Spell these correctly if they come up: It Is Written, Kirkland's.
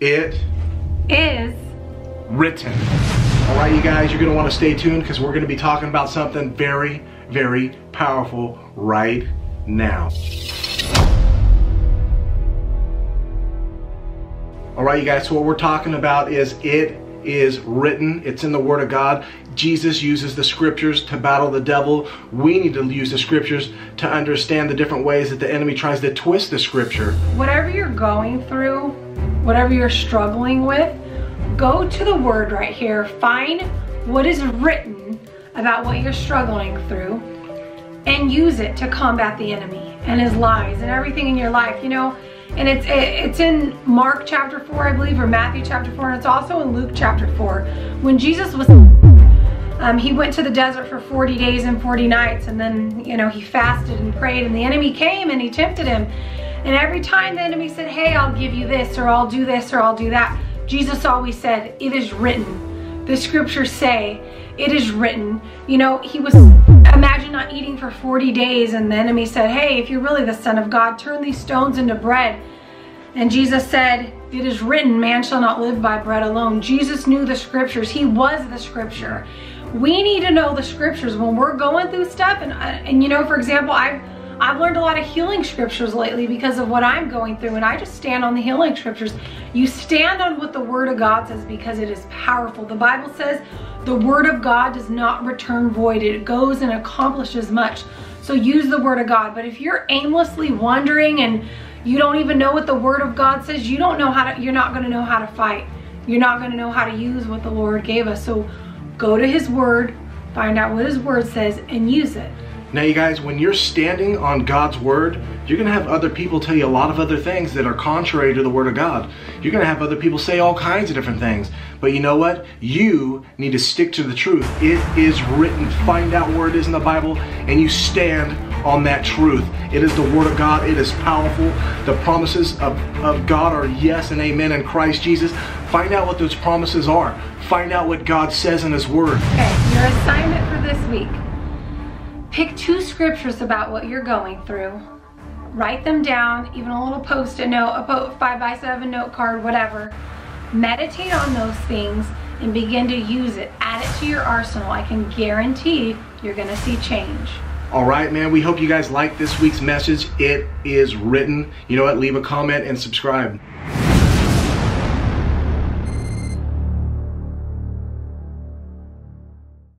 It is written. All right, you guys, you're going to want to stay tuned because we're going to be talking about something very, very powerful right now. All right, you guys, so what we're talking about is it is written. It's in the Word of God. Jesus uses the scriptures to battle the devil. We need to use the scriptures to understand the different ways that the enemy tries to twist the scripture. Whatever you're going through, whatever you're struggling with, go to the Word right here. Find what is written about what you're struggling through and use it to combat the enemy and his lies and everything in your life, you know. And it's in Mark chapter 4, I believe, or Matthew chapter 4, and it's also in Luke chapter 4. When Jesus was, he went to the desert for 40 days and 40 nights, and then, you know, he fasted and prayed, and the enemy came and he tempted him. And every time the enemy said, hey, I'll give you this, or I'll do this, or I'll do that, Jesus always said, it is written. The scriptures say, it is written. You know, he was... Imagine not eating for 40 days and the enemy said, hey, if you're really the Son of God, turn these stones into bread. And Jesus said, it is written, man shall not live by bread alone. Jesus knew the scriptures. He was the scripture. We need to know the scriptures when we're going through stuff. And you know, for example, I've learned a lot of healing scriptures lately because of what I'm going through, and I just stand on the healing scriptures. You stand on what the Word of God says because it is powerful. The Bible says the Word of God does not return void. It goes and accomplishes much. So use the Word of God. But if you're aimlessly wandering and you don't even know what the Word of God says, you don't know how to, you're not going to know how to fight. You're not going to know how to use what the Lord gave us. So go to His Word, find out what His Word says, and use it. Now, you guys, when you're standing on God's Word, you're going to have other people tell you a lot of other things that are contrary to the Word of God. You're going to have other people say all kinds of different things. But you know what? You need to stick to the truth. It is written. Find out where it is in the Bible, and you stand on that truth. It is the Word of God. It is powerful. The promises of God are yes and amen in Christ Jesus. Find out what those promises are. Find out what God says in His Word. Okay, your assignment for this week. Pick two scriptures about what you're going through. Write them down, even a little post-it note, a 5x7 note card, whatever. Meditate on those things and begin to use it. Add it to your arsenal. I can guarantee you're going to see change. All right, man. We hope you guys like this week's message. It is written. You know what? Leave a comment and subscribe.